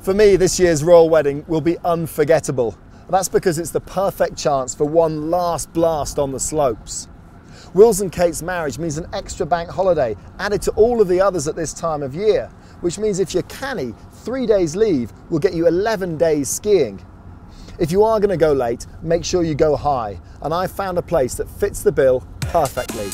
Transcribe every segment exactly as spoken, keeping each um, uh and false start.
For me, this year's royal wedding will be unforgettable. That's because it's the perfect chance for one last blast on the slopes. Will's and Kate's marriage means an extra bank holiday added to all of the others at this time of year, which means if you're canny, three days leave will get you eleven days skiing. If you are going to go late, make sure you go high, and I found a place that fits the bill perfectly.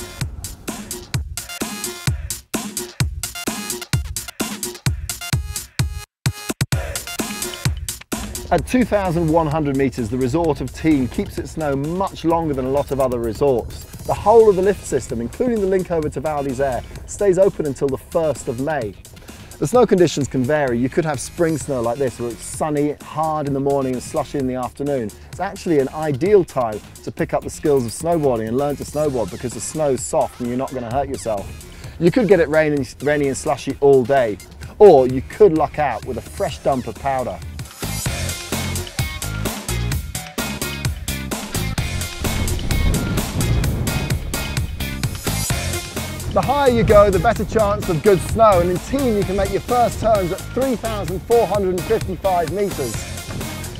At two thousand one hundred metres, the resort of Tignes keeps its snow much longer than a lot of other resorts. The whole of the lift system, including the link over to Val d'Isère, stays open until the first of May. The snow conditions can vary. You could have spring snow like this, where it's sunny, hard in the morning and slushy in the afternoon. It's actually an ideal time to pick up the skills of snowboarding and learn to snowboard because the snow's soft and you're not going to hurt yourself. You could get it rainy, rainy and slushy all day, or you could luck out with a fresh dump of powder. The higher you go, the better chance of good snow, and in Tignes you can make your first turns at three thousand four hundred fifty-five metres.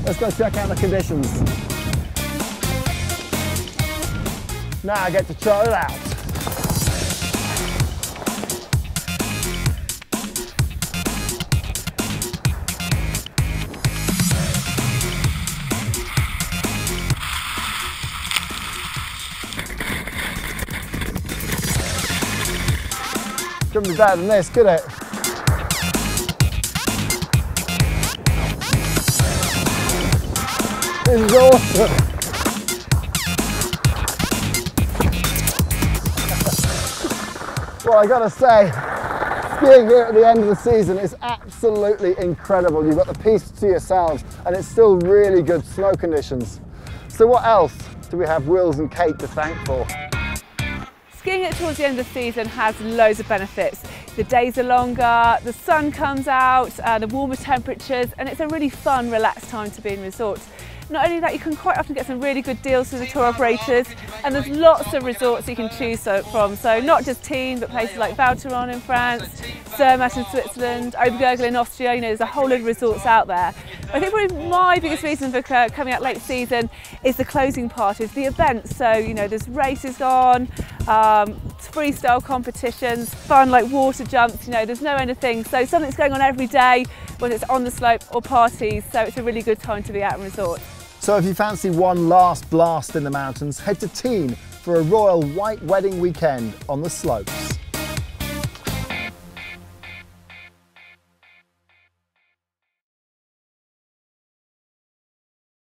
Let's go check out the conditions. Now I get to try it out. Couldn't be better than this, could it? This is awesome! Well, I gotta say, skiing here at the end of the season is absolutely incredible. You've got the piece to yourselves and it's still really good snow conditions. So what else do we have Wills and Kate to thank for? Skiing towards the end of the season has loads of benefits. The days are longer, the sun comes out, uh, the warmer temperatures, and it's a really fun, relaxed time to be in resorts. Not only that, you can quite often get some really good deals with the tour operators, and there's lots of resorts you can choose so, from. So not just Tignes, but places like Val Thorens in France, Zermatt in Switzerland, Obergurgl in Austria. You know, there's a whole load of resorts out there. I think probably my biggest reason for coming out late season is the closing parties, the events. So you know, there's races on. Um, freestyle competitions, fun like water jumps, you know, there's no end of things. So something's going on every day, whether it's on the slope or parties, so it's a really good time to be out in resort. So if you fancy one last blast in the mountains, head to Tignes for a royal white wedding weekend on the slopes.